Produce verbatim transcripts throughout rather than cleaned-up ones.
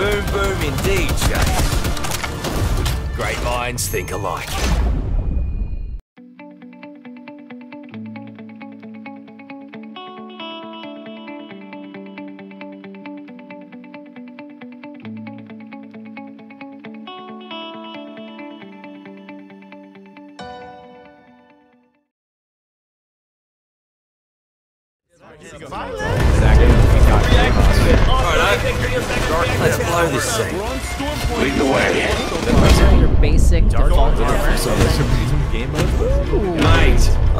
Boom, boom indeed, Shane. Great minds think alike. Second, we got right, let's blow this thing. Lead the way. Those are your basic default armors. Mate, I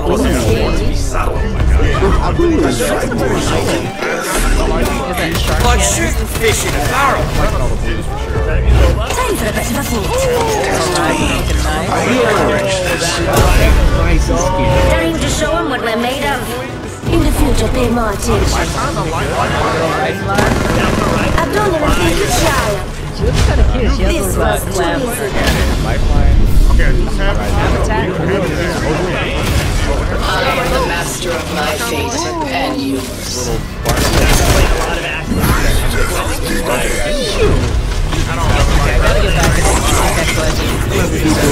wasn't want to be subtle. I really was trying to be subtle. Like shooting fish in a barrel. Time for a bit of a fool. Time to show them what we're made of. In the future, pay more attention. I don't even think it's shy. This was too easy. Okay, attack. I am the master of my fate and yours.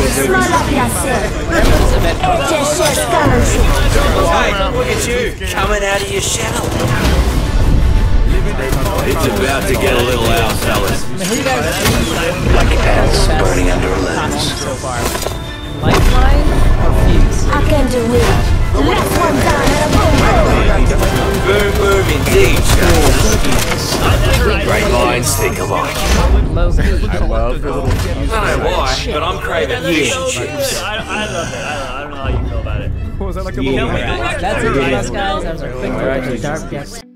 Smile up yourself. Just your stomach. Hey, look at you. Coming out of your shell. It's about to get a little out, fellas. Like ants burning under a lens. Lifeline or fuse? I can do it. Left one down and a boom boom. Boom boom indeed. Great minds think alike. I love the little. I don't know why, but I'm craving fish and chips. I love it. I don't know how you feel about it. What was that like a little? Yeah, that's a good guys. That was a quick, dark guess.